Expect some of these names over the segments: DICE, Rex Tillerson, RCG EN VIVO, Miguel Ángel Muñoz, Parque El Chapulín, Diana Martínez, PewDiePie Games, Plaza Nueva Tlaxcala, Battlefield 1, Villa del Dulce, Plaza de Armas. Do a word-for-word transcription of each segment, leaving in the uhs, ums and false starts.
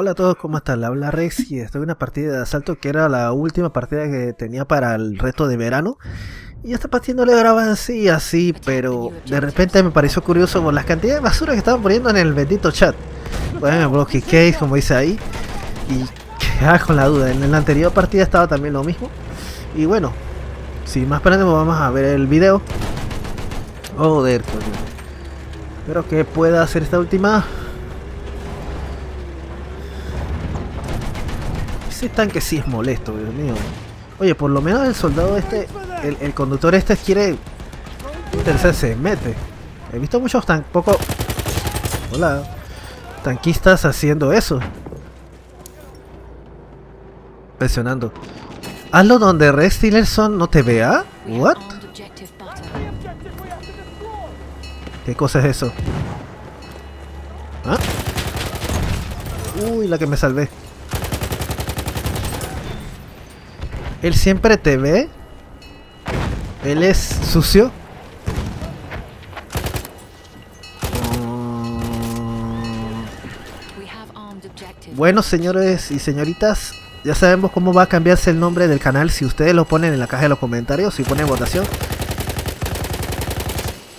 Hola a todos, ¿cómo están? Le habla Rex y estoy en una partida de asalto que era la última partida que tenía para el reto de verano. Y esta partida no le grababa así, así, pero de repente me pareció curioso por las cantidades de basura que estaban poniendo en el bendito chat. Bueno, bloque case, como dice ahí. Y quedaba con la duda, en la anterior partida estaba también lo mismo. Y bueno, sin más esperando, vamos a ver el video. Joder, coño. Espero que pueda hacer esta última. Ese tanque sí es molesto, Dios mío. Oye, por lo menos el soldado este, el, el conductor este quiere... Tercer se mete. He visto muchos tan poco... Hola. Tanquistas haciendo eso. Presionando. Hazlo donde Rex Tillerson no te vea. What? ¿Qué cosa es eso? ¿Ah? Uy, la que me salvé. Él siempre te ve. Él es sucio. Uh... Bueno, señores y señoritas, ya sabemos cómo va a cambiarse el nombre del canal. Si ustedes lo ponen en la caja de los comentarios, si ponen votación,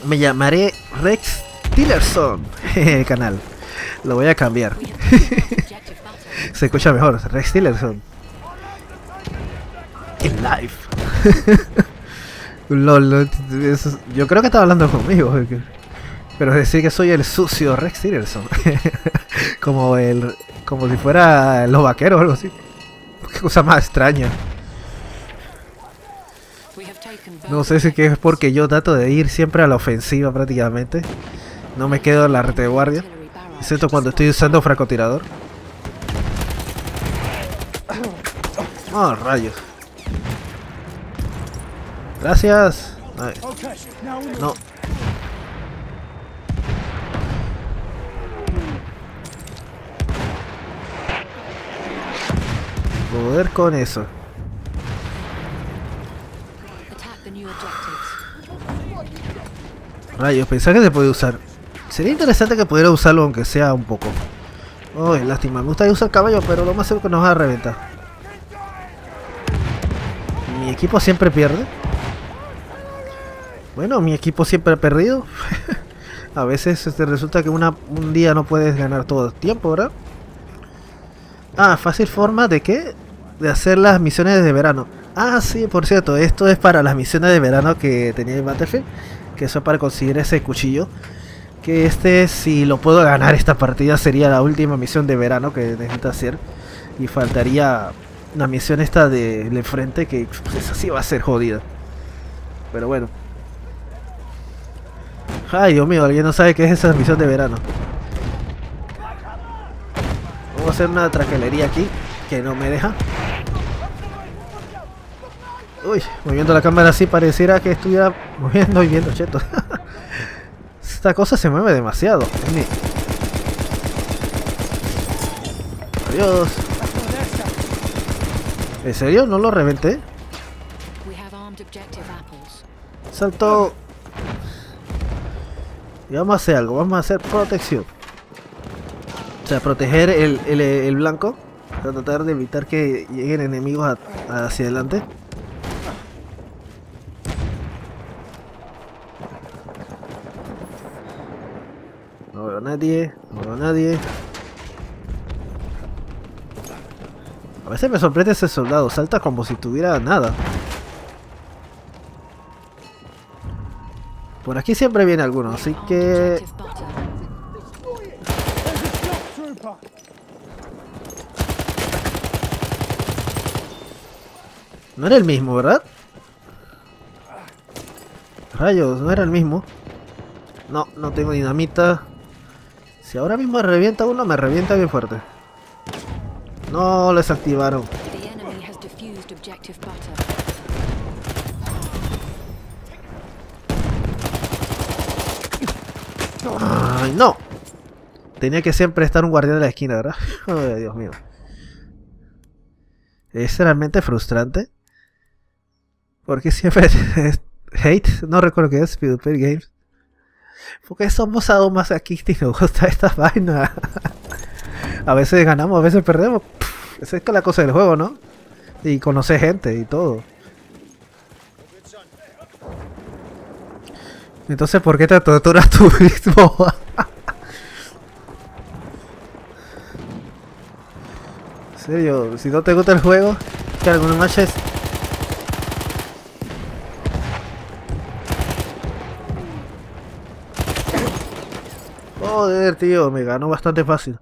me llamaré Rex Tillerson. El canal lo voy a cambiar. Se escucha mejor, Rex Tillerson en live. Lol, yo creo que estaba hablando conmigo, pero decir que soy el sucio Rex Tillerson. Como el, como si fuera los vaqueros o algo así. Qué cosa más extraña. No sé si es porque yo trato de ir siempre a la ofensiva prácticamente. No me quedo en la retaguardia, excepto cuando estoy usando francotirador. Oh, rayos. Gracias. A ver. No. Poder con eso. Rayos, pensaba que se podía usar. Sería interesante que pudiera usarlo aunque sea un poco. Uy, lástima. Me gusta usar caballo, pero lo más seguro que nos va a reventar. Mi equipo siempre pierde. Bueno, mi equipo siempre ha perdido. A veces este, resulta que una, un día no puedes ganar todo el tiempo, ¿verdad? Ah, fácil forma de qué? De hacer las misiones de verano. Ah, sí, por cierto, esto es para las misiones de verano que tenía en Battlefield. Que eso es para conseguir ese cuchillo. Que este, si lo puedo ganar esta partida, sería la última misión de verano que necesito hacer. Y faltaría la misión esta del enfrente, que esa sí va a ser jodida. Pero bueno. Ay, Dios mío, alguien no sabe qué es esa misión de verano. Vamos a hacer una traquelería aquí, que no me deja. Uy, moviendo la cámara así pareciera que estuviera moviendo y viendo chetos. Esta cosa se mueve demasiado. Adiós. ¿En serio? ¿No lo reventé? Salto. Y vamos a hacer algo, vamos a hacer protección. O sea, proteger el, el, el blanco. Para tratar de evitar que lleguen enemigos a, hacia adelante. No veo a nadie, no veo a nadie. A veces me sorprende ese soldado, salta como si tuviera nada. Por aquí siempre viene alguno, así que... No era el mismo, ¿verdad? Rayos, no era el mismo. No, no tengo dinamita. Si ahora mismo revienta uno, me revienta bien fuerte. No, les activaron. ¡Ay, no! Tenía que siempre estar un guardián de la esquina, ¿verdad? Ay, Dios mío. Es realmente frustrante. Porque siempre es hate, no recuerdo qué es, PewDiePie Games. Porque somos aún más aquí, tío, nos gusta esta vaina. A veces ganamos, a veces perdemos. Pff, esa es la cosa del juego, ¿no? Y conocer gente y todo. Entonces, ¿por qué te torturas tú mismo? En serio, si no te gusta el juego, que algunos matches... Joder, tío, me ganó bastante fácil.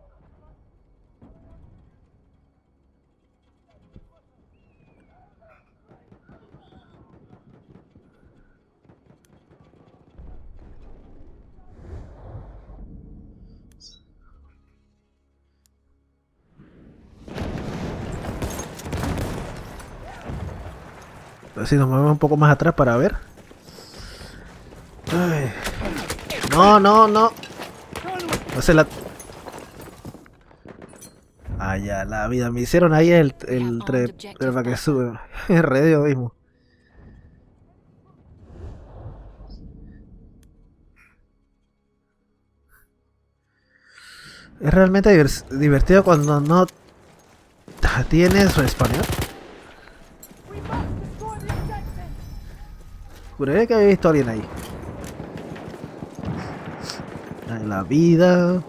Si nos movemos un poco más atrás para ver. Ay. No, no, no. No se la... Ay, a la vida. Me hicieron ahí el... El... Tre... el para que sube. El redio mismo. Es realmente divertido cuando no... Tienes su español. Juraría que había visto a alguien ahí. En la vida.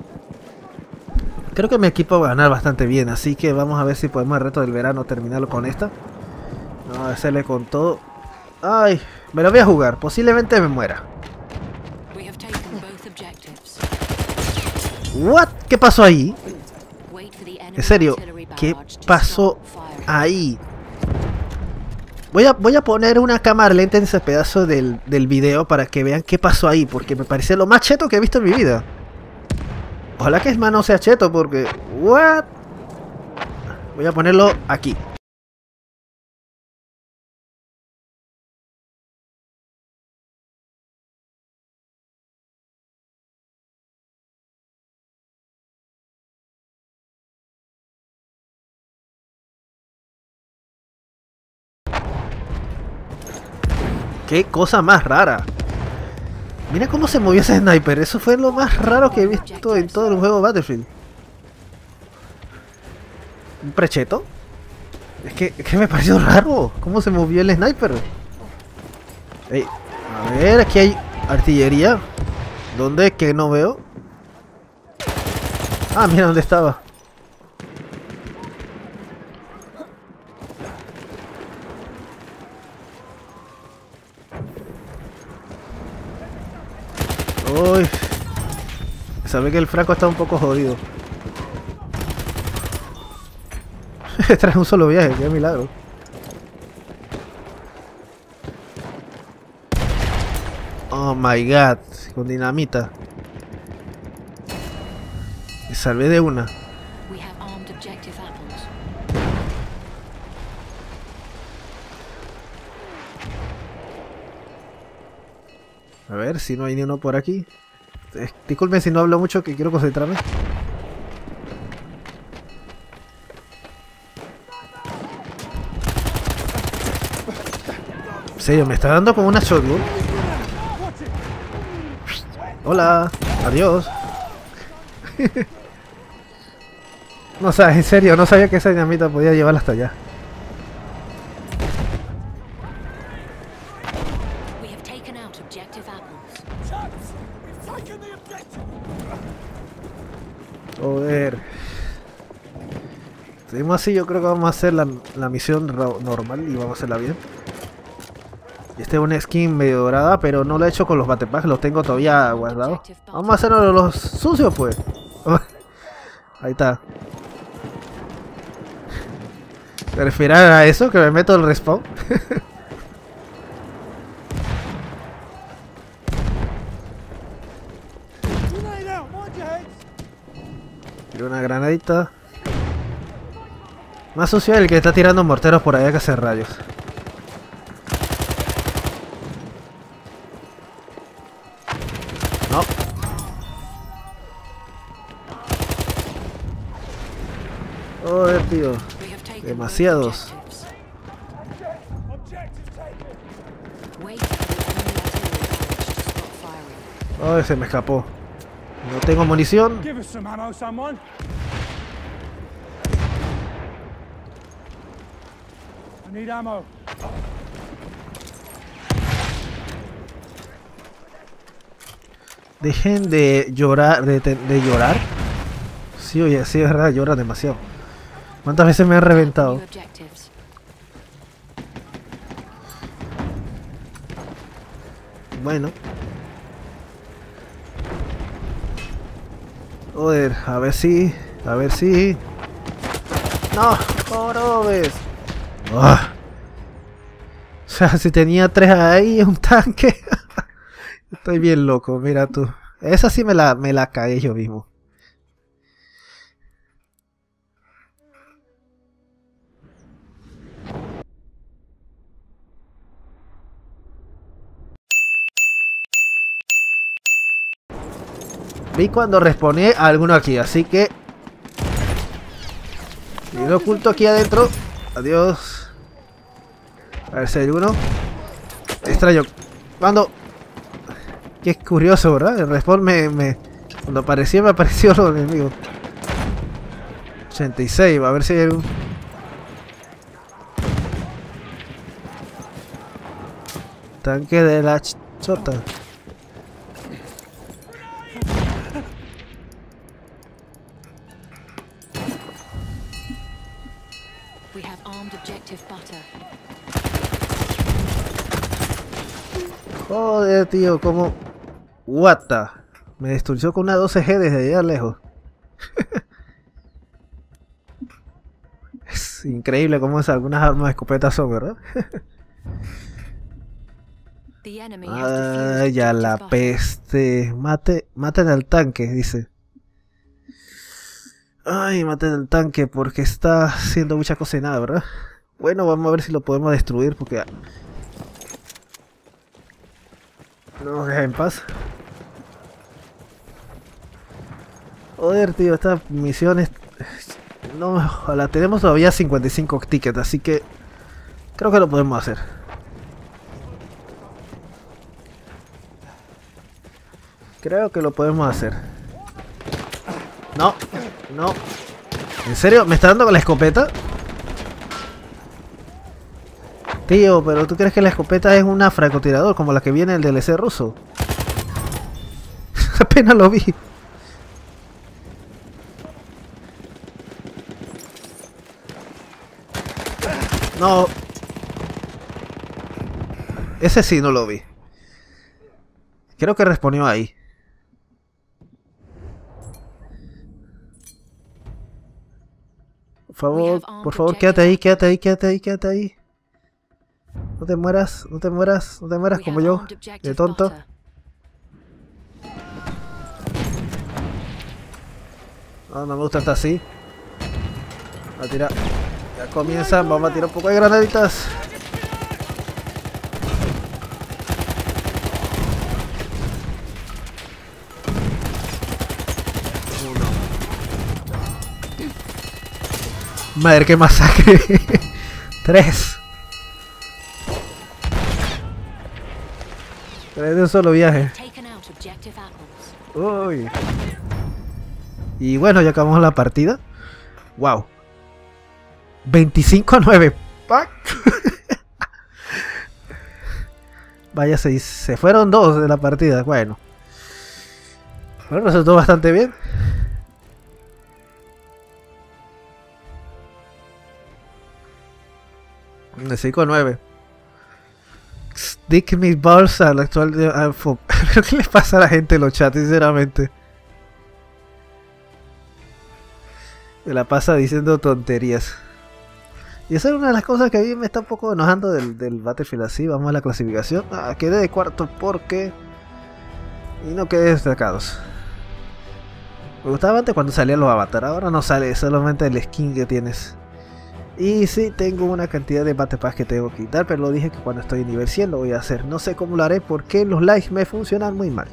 Creo que mi equipo va a ganar bastante bien. Así que vamos a ver si podemos el reto del verano terminarlo con esta. Vamos a hacerle con todo. Ay, me lo voy a jugar. Posiblemente me muera. What? ¿Qué pasó ahí? En serio, ¿qué pasó ahí? Voy a, voy a poner una cámara lenta en ese pedazo del, del video para que vean qué pasó ahí, porque me parece lo más cheto que he visto en mi vida. Ojalá que es más no sea cheto, porque... What? Voy a ponerlo aquí. ¡Qué cosa más rara! Mira cómo se movió ese sniper. Eso fue lo más raro que he visto en todo el juego Battlefield. ¿Un precheto? Es que, es que me pareció raro. ¿Cómo se movió el sniper? Hey, a ver, aquí hay artillería. ¿Dónde es que no veo? Ah, mira dónde estaba. Uy, sabe que el franco está un poco jodido. Tras un solo viaje, qué milagro. Oh my god, con dinamita. Me salvé de una. A ver si no hay ni uno por aquí. Eh, disculpen si no hablo mucho, que quiero concentrarme. En serio, me está dando como una shotgun. Hola, adiós. No sabes, en serio, no sabía que esa dinamita podía llevarla hasta allá. Joder. Seguimos así, yo creo que vamos a hacer la, la misión normal y vamos a hacerla bien. Este es un skin medio dorada, pero no lo he hecho con los batepacks, los tengo todavía guardados. Vamos a hacerlo los sucios pues. Ahí está. ¿Te refieres a eso? Que me meto el respawn. Una granadita. Más sucio el que está tirando morteros por allá que hace rayos. No. Joder, tío. Demasiados. Ay, se me escapó. No tengo munición. I need ammo. Dejen de llorar, de, de llorar. Sí, oye, sí, es verdad, llora demasiado. ¿Cuántas veces me han reventado? Bueno. Joder, a ver si, a ver si. No, jorobes. Oh. O sea, si tenía tres ahí, un tanque. Estoy bien loco, mira tú. Esa sí me la, me la cagué yo mismo. Vi cuando respawné a alguno aquí, así que... Y lo oculto aquí adentro. Adiós. A ver si hay uno. Extraño. Cuando... Qué curioso, ¿verdad? El respawn me, me... Cuando apareció, me apareció los enemigos. ochenta y seis, a ver si hay un... Tanque de la chota. Joder, tío, como... What the... Me destruyó con una doce G desde allá lejos. Es increíble cómo es, algunas armas de escopeta son, ¿verdad? Ay, a la peste. Mate, maten al tanque, dice. Ay, maten al tanque porque está haciendo mucha cocinada, ¿verdad? Bueno, vamos a ver si lo podemos destruir porque... No nos deja en paz. Joder, tío, estas misiones... No, ojalá. Tenemos todavía cincuenta y cinco tickets, así que... Creo que lo podemos hacer. Creo que lo podemos hacer. No, no. ¿En serio? ¿Me está dando con la escopeta? Tío, pero ¿tú crees que la escopeta es una francotirador como la que viene en el D L C ruso? Apenas lo vi. No. Ese sí no lo vi. Creo que respondió ahí. Por favor, por favor, quédate ahí, quédate ahí, quédate ahí, quédate ahí. No te mueras, no te mueras, no te mueras como yo, de tonto. No, no me gusta estar así. Va a tirar. Ya comienzan, vamos a tirar un poco de granaditas. Uno. Madre, qué masacre. Tres. De un solo viaje. Uy. Y bueno, ya acabamos la partida. Wow. veinticinco a nueve. ¡Pac! Vaya, se, se fueron dos de la partida. Bueno. Bueno, resultó bastante bien. De cinco a nueve. Dick mis balls al actual de Alfo. Creo que les pasa a la gente en los chats, sinceramente. Se la pasa diciendo tonterías. Y esa es una de las cosas que a mí me está un poco enojando del, del Battlefield así. Vamos a la clasificación. Ah, quedé de cuarto porque... Y no quedé destacados. Me gustaba antes cuando salían los avatares. Ahora no sale, solamente el skin que tienes. Y sí, tengo una cantidad de battle pass que tengo que quitar, pero lo dije que cuando estoy en nivel cien lo voy a hacer. No sé cómo lo haré porque los likes me funcionan muy mal.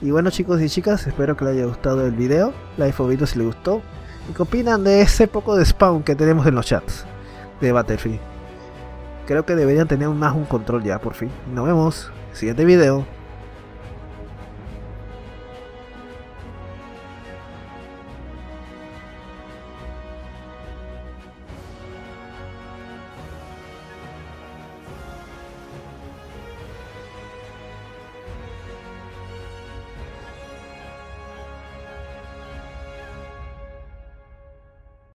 Y bueno, chicos y chicas, espero que les haya gustado el video. Like o video si les gustó. ¿Y qué opinan de ese poco de spam que tenemos en los chats de Battlefield? Creo que deberían tener más un control ya, por fin. Nos vemos. Siguiente video.